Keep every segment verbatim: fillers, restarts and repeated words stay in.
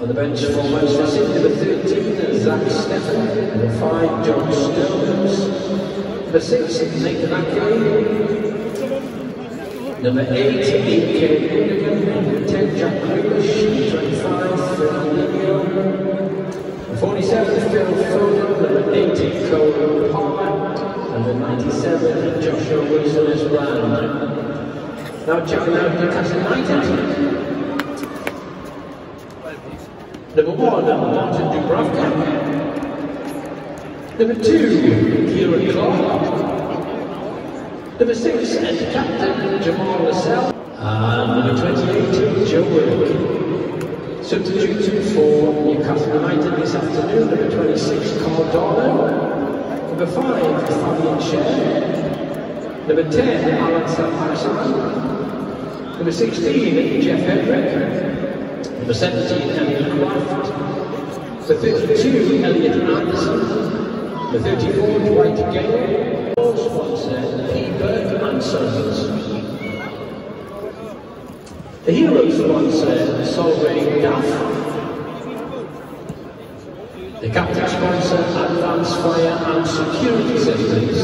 On the bench for Manchester City, number thirteen, Zach Steffen, number five, John Stones, number six, Nate Lackley, number eight, Kieran Clarke, ten, Jack Greenwich, twenty-five, Phil Lingo, forty-seven, Phil Foden, number eighty, Cole Palmer, and number ninety-seven, Joshua Wilson as well. Now checking out Newcastle United. Number one, Martin Dubravka. Number two, Kieran Clarke. Number six, and captain, Jamal Lassell. And number twenty-eight, Joe Ward. Substitutes for Newcastle United this afternoon, number twenty-six, Carl Dorman. Number five, Damien Sheehan. Number ten, Alexander Mason. Number sixteen, Jeff Hendrick. Number seventeen, Elliott White. Number thirty-two, Elliot Anderson. Number thirty-four, Dwight Gale. All sponsor, Heathburn and Sonson. The hero sponsor, Solvay Gaff. The captain sponsor, Advanced Fire and Security Systems.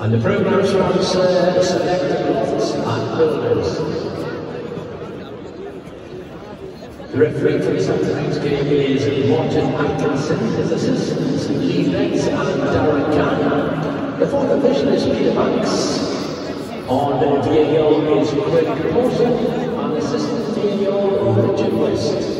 And the programme sponsor, Selected Lots and Builders. The referee for this afternoon's game is Martin Atkinson, his assistants Lee Bates and Daragana. The fourth official is Peter Banks. On the V A R is Greg Porter and assistant V A R Richard West.